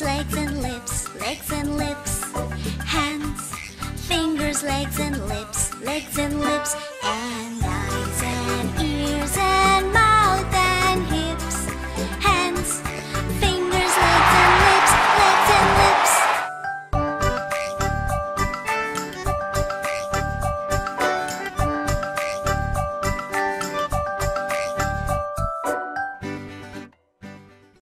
Fingers, legs and lips, legs and lips. Hands, fingers, legs and lips, legs and lips.